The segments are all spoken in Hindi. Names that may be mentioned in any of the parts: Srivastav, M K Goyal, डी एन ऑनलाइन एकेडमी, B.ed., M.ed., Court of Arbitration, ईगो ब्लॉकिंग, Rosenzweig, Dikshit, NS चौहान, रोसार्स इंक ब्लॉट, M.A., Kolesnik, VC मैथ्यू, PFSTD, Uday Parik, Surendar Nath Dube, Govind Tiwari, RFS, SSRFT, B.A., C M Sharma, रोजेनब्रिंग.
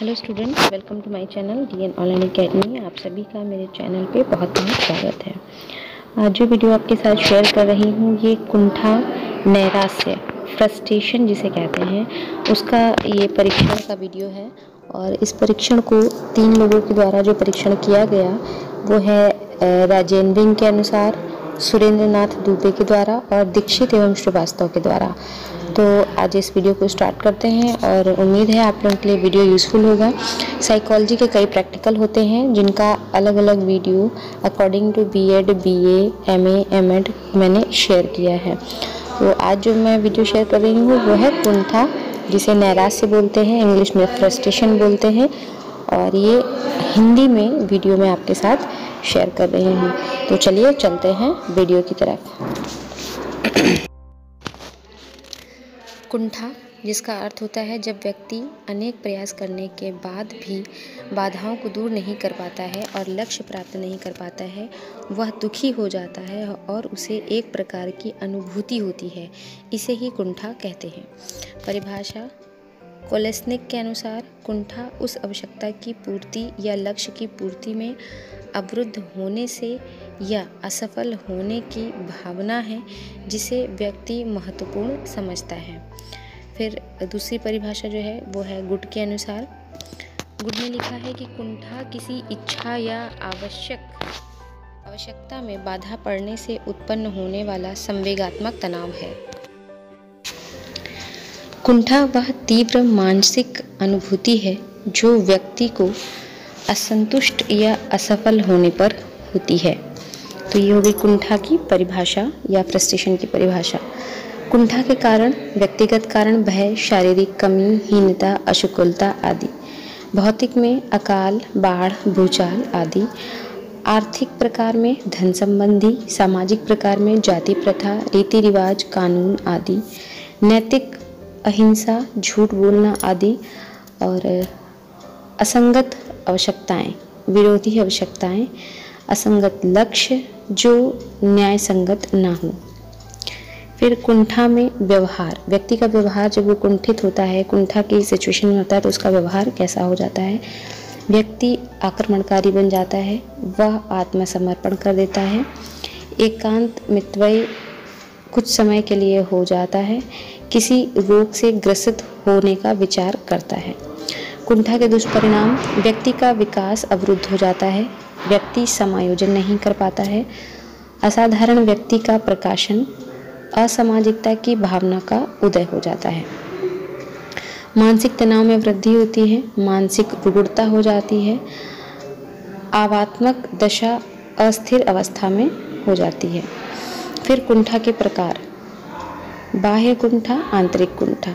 Hello students, welcome to my channel डी एन ऑनलाइन एकेडमी। आप सभी का मेरे चैनल पे बहुत बहुत स्वागत है। आज जो वीडियो आपके साथ शेयर कर रही हूँ ये कुंठा, नैराश्य, फ्रस्ट्रेशन जिसे कहते हैं, उसका ये परीक्षण का वीडियो है। और इस परीक्षण को 3 लोगों के द्वारा जो परीक्षण किया गया वो है राजेंद्रिंग के अनुसार, सुरेंद्र नाथ दुबे के द्वारा और दीक्षित एवं श्रीवास्तव के द्वारा। तो आज इस वीडियो को स्टार्ट करते हैं और उम्मीद है आप लोगों के लिए वीडियो यूज़फुल होगा। साइकोलॉजी के कई प्रैक्टिकल होते हैं जिनका अलग अलग video according to B.ED, B.A., M.A., M.ED मैंने शेयर किया है। तो आज जो मैं वीडियो शेयर कर रही हूँ वो है कुंठा, जिसे नैराश्य बोलते हैं, इंग्लिश में फ्रस्ट्रेशन बोलते हैं, और ये हिंदी में वीडियो में आपके साथ शेयर कर रही हूँ। तो चलिए चलते हैं वीडियो की तरफ। कुंठा, जिसका अर्थ होता है जब व्यक्ति अनेक प्रयास करने के बाद भी बाधाओं को दूर नहीं कर पाता है और लक्ष्य प्राप्त नहीं कर पाता है, वह दुखी हो जाता है और उसे एक प्रकार की अनुभूति होती है, इसे ही कुंठा कहते हैं। परिभाषा कोलेस्निक के अनुसार कुंठा उस आवश्यकता की पूर्ति या लक्ष्य की पूर्ति में अवरुद्ध होने से या असफल होने की भावना है जिसे व्यक्ति महत्वपूर्ण समझता है। फिर दूसरी परिभाषा जो है वो है गुट के अनुसार। गुट ने लिखा है कि कुंठा किसी इच्छा या आवश्यकता में बाधा पड़ने से उत्पन्न होने वाला संवेगात्मक तनाव है। कुंठा वह तीव्र मानसिक अनुभूति है जो व्यक्ति को असंतुष्ट या असफल होने पर होती है। तो ये होगी कुंठा की परिभाषा या फ्रस्ट्रेशन की परिभाषा। कुंठा के कारण व्यक्तिगत कारण भय, शारीरिक कमी, हीनता, अशुकुलता आदि, भौतिक में अकाल, बाढ़, भूचाल आदि, आर्थिक प्रकार में धन संबंधी, सामाजिक प्रकार में जाति प्रथा, रीति रिवाज, कानून आदि, नैतिक अहिंसा, झूठ बोलना आदि, और असंगत आवश्यकताएं, विरोधी आवश्यकताएं, असंगत लक्ष्य जो न्याय संगत ना हो। फिर कुंठा में व्यवहार, व्यक्ति का व्यवहार जब वो कुंठित होता है, कुंठा की सिचुएशन में होता है, तो उसका व्यवहार कैसा हो जाता है। व्यक्ति आक्रमणकारी बन जाता है, वह आत्मसमर्पण कर देता है, एकांत मितव्ययी कुछ समय के लिए हो जाता है, किसी रोग से ग्रसित होने का विचार करता है। कुंठा के दुष्परिणाम, व्यक्ति का विकास अवरुद्ध हो जाता है, व्यक्ति समायोजन नहीं कर पाता है, असाधारण व्यक्ति का प्रकाशन, असामाजिकता की भावना का उदय हो जाता है, मानसिक तनाव में वृद्धि होती है, मानसिक रुग्णता हो जाती है, भावात्मक दशा अस्थिर अवस्था में हो जाती है। फिर कुंठा के प्रकार, बाह्य कुंठा, आंतरिक कुंठा।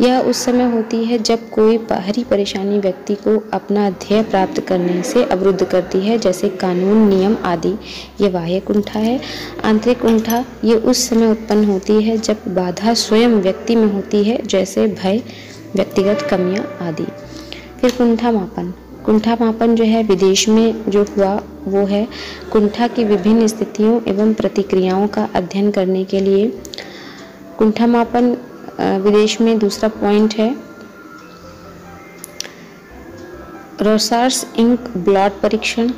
यह उस समय होती है जब कोई बाहरी परेशानी व्यक्ति को अपना ध्येय प्राप्त करने से अवरुद्ध करती है, जैसे कानून, नियम आदि, ये बाह्य कुंठा है। आंतरिक कुंठा ये उस समय उत्पन्न होती है जब बाधा स्वयं व्यक्ति में होती है, जैसे भय, व्यक्तिगत कमियां आदि। फिर कुंठा मापन, कुंठा मापन जो है विदेश में जो हुआ वो है कुंठा की विभिन्न स्थितियों एवं प्रतिक्रियाओं का अध्ययन करने के लिए। कुंठा मापन विदेश में दूसरा पॉइंट है। रोसार्स इंक ब्लॉट परीक्षण,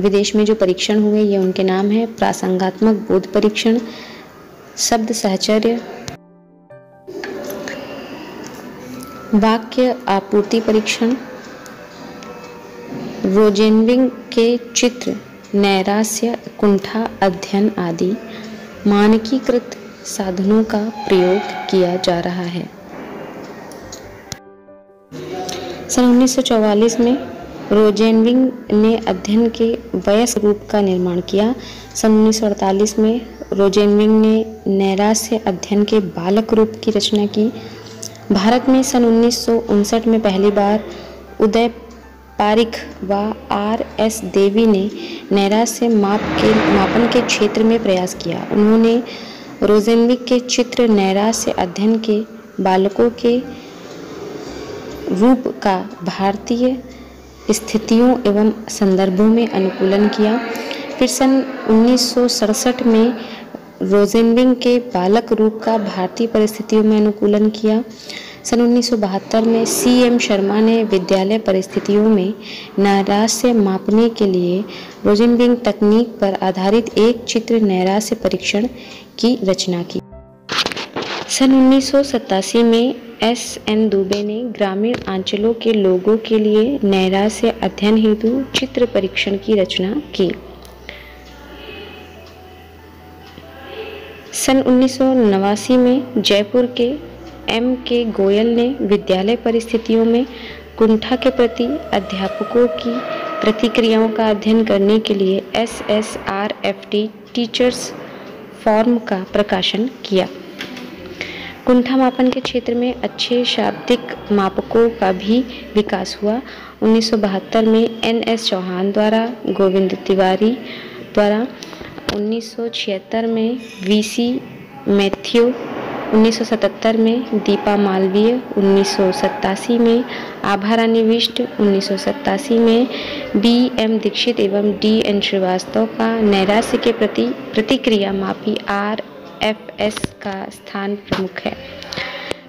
विदेश में जो परीक्षण हुए ये उनके नाम है। प्रासंगात्मक बोध परीक्षण, शब्द सहचर्य, वाक्य आपूर्ति परीक्षण, रोजेनविंग के चित्र, नैराश्य, कुंठा अध्ययन आदि। मानकीकृत साधनों का प्रयोग किया जा रहा है। सन 1944 में रोजेनविंग ने अध्ययन के वयस्क रूप का निर्माण किया। सन 1948 में रोजेनविंग ने नैराश्य अध्ययन के बालक रूप की रचना की। भारत में सन 1959 में पहली बार उदय पारिक व R S देवी ने नैराश्य मापन के क्षेत्र में प्रयास किया। उन्होंने रोजेनविंग के चित्र, नैराश्य अध्ययन के बालकों के रूप का भारतीय स्थितियों एवं संदर्भों में अनुकूलन किया। फिर सन 1967 में रोजेनविंग के बालक रूप का भारतीय परिस्थितियों में अनुकूलन किया। सन 1972 में सी एम शर्मा ने विद्यालय परिस्थितियों में नैराश्य मापने के लिए रोजेनब्रिंग तकनीक पर आधारित एक चित्र नैराश्य परीक्षण की रचना की। सन 1987 में एस एन दुबे ने ग्रामीण आंचलों के लोगों के लिए नैराश्य अध्ययन हेतु चित्र परीक्षण की रचना की। सन 1989 में जयपुर के एम के गोयल ने विद्यालय परिस्थितियों में कुंठा के प्रति अध्यापकों की प्रतिक्रियाओं का अध्ययन करने के लिए SSRFT टीचर्स फॉर्म का प्रकाशन किया। कुंठा मापन के क्षेत्र में अच्छे शाब्दिक मापकों का भी विकास हुआ। 1972 में NS चौहान द्वारा, गोविंद तिवारी द्वारा, 1976 में VC मैथ्यू, 1977 में दीपा मालवीय, 1987 में आभा रानी विष्ट, 1987 में BM दीक्षित एवं DN श्रीवास्तव का नैराश्य के प्रति प्रतिक्रिया मापी RFS का स्थान प्रमुख है।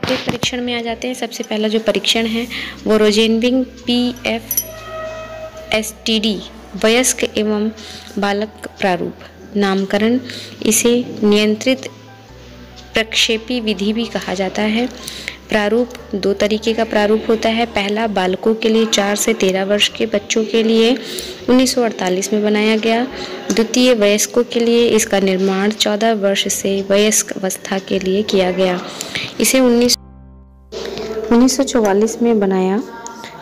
तो परीक्षण में आ जाते हैं। सबसे पहला जो परीक्षण है वो रोजेनब्रिंग PFSTD वयस्क एवं बालक प्रारूप नामकरण, इसे नियंत्रित प्रक्षेपी विधि भी कहा जाता है। प्रारूप दो तरीके का प्रारूप होता है। पहला बालकों के लिए 4 से 13 वर्ष के बच्चों के लिए 1948 में बनाया गया। द्वितीय वयस्कों के लिए इसका निर्माण 14 वर्ष से वयस्क अवस्था के लिए किया गया। इसे 1944 में बनाया।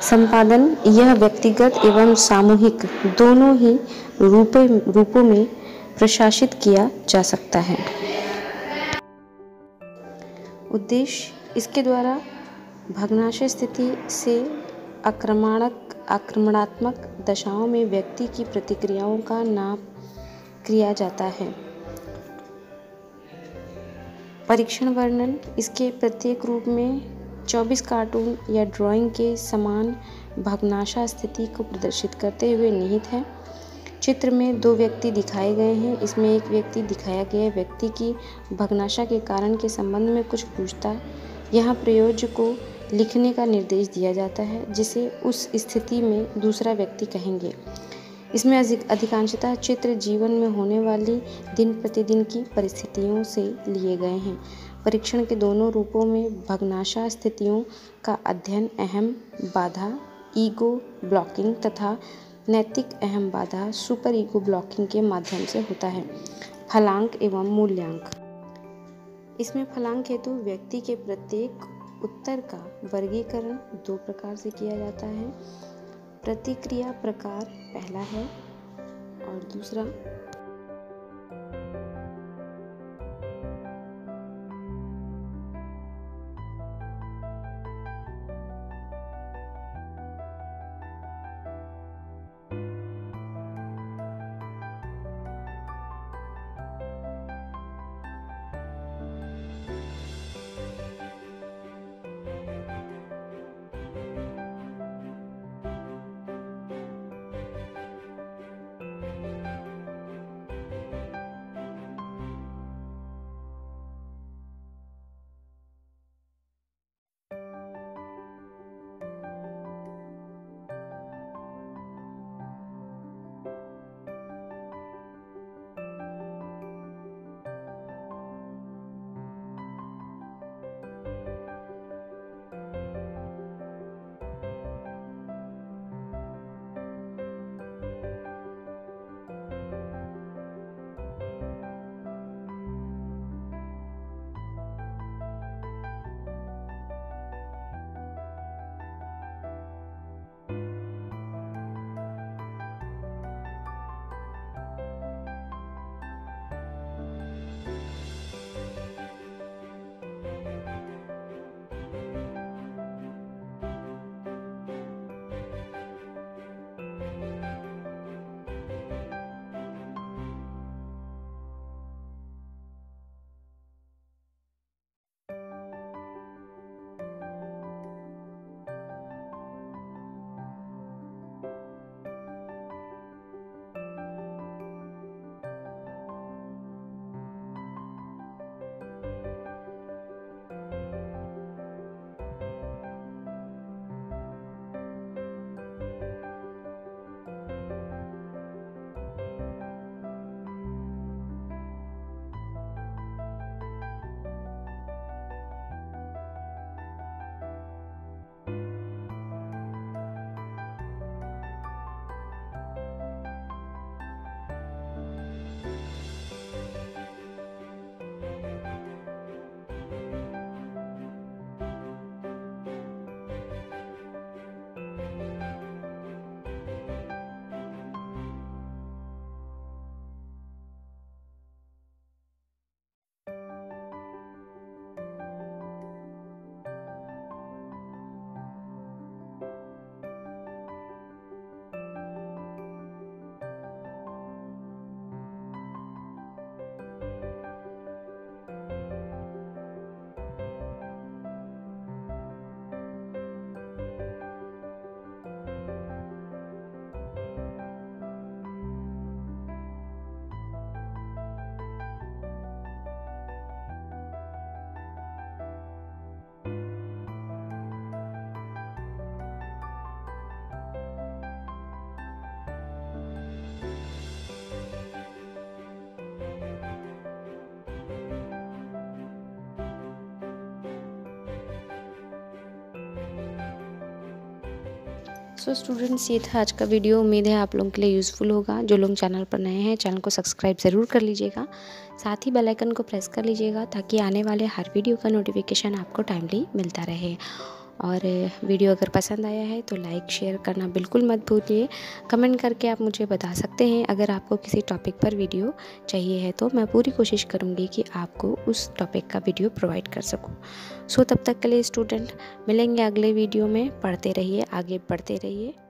संपादन यह व्यक्तिगत एवं सामूहिक दोनों ही रूपों में प्रशासित किया जा सकता है। उद्देश्य इसके द्वारा भग्नाशय स्थिति से आक्रमणात्मक दशाओं में व्यक्ति की प्रतिक्रियाओं का नाप किया जाता है। परीक्षण वर्णन इसके प्रत्येक रूप में 24 कार्टून या ड्राइंग के समान भग्नाशा स्थिति को प्रदर्शित करते हुए निहित है। चित्र में 2 व्यक्ति दिखाए गए हैं। इसमें एक व्यक्ति दिखाया गया व्यक्ति की भग्नाशा के कारण के संबंध में कुछ पूछता है। यहाँ प्रयोज्य को लिखने का निर्देश दिया जाता है जिसे उस स्थिति में दूसरा व्यक्ति कहेंगे। इसमें अधिकांशतः चित्र जीवन में होने वाली दिन प्रतिदिन की परिस्थितियों से लिए गए हैं। परीक्षण के दोनों रूपों में भग्नाशा स्थितियों का अध्ययन अहम बाधा ईगो ब्लॉकिंग तथा नैतिक अहम बाधा सुपर ईगो ब्लॉकिंग के माध्यम से होता है। फलांक एवं मूल्यांक इसमें फलांक हेतु व्यक्ति के प्रत्येक उत्तर का वर्गीकरण 2 प्रकार से किया जाता है। प्रतिक्रिया प्रकार पहला है और दूसरा सो स्टूडेंट्स ये था आज का वीडियो। उम्मीद है आप लोगों के लिए यूज़फुल होगा। जो लोग चैनल पर नए हैं चैनल को सब्सक्राइब ज़रूर कर लीजिएगा, साथ ही बेल आइकन को प्रेस कर लीजिएगा ताकि आने वाले हर वीडियो का नोटिफिकेशन आपको टाइमली मिलता रहे। और वीडियो अगर पसंद आया है तो लाइक शेयर करना बिल्कुल मत भूलिए। कमेंट करके आप मुझे बता सकते हैं अगर आपको किसी टॉपिक पर वीडियो चाहिए है, तो मैं पूरी कोशिश करूँगी कि आपको उस टॉपिक का वीडियो प्रोवाइड कर सकूँ। सो तब तक के लिए स्टूडेंट मिलेंगे अगले वीडियो में। पढ़ते रहिए, आगे बढ़ते रहिए।